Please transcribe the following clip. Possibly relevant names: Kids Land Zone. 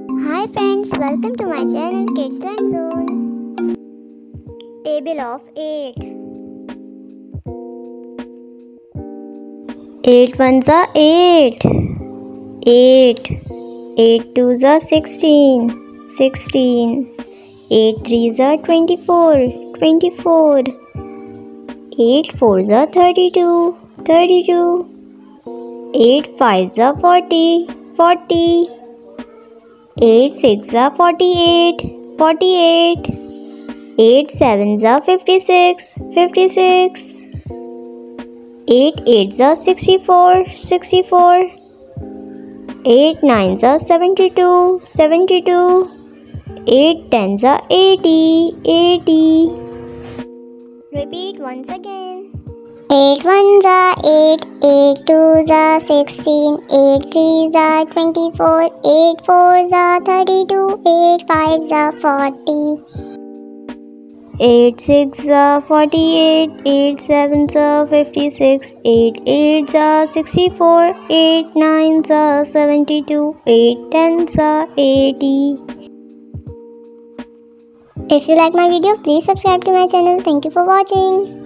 Hi friends, welcome to my channel Kids Land Zone. Table of 8. 8 ones are 8. 8. 8 twos are 16. 16. 8 threes are 24. 24. 8 fours are 32. 32. 8 fives are 40. 40. 8 6s are 48, 48, 8 7s are 56, 56, 8 8s are 64, 64, 8 9s are 72, 72, 8 10s are 80, 80. Repeat once again. 8 ones are 8, 8 twos are 16, 8 threes are 24, 8 fours are 32, 8 fives are 40, 8 sixes are 48, 8 sevens are 56, 8 eights are 64, 8 nines are 72, 8 tens are 80. If you like my video, please subscribe to my channel. Thank you for watching.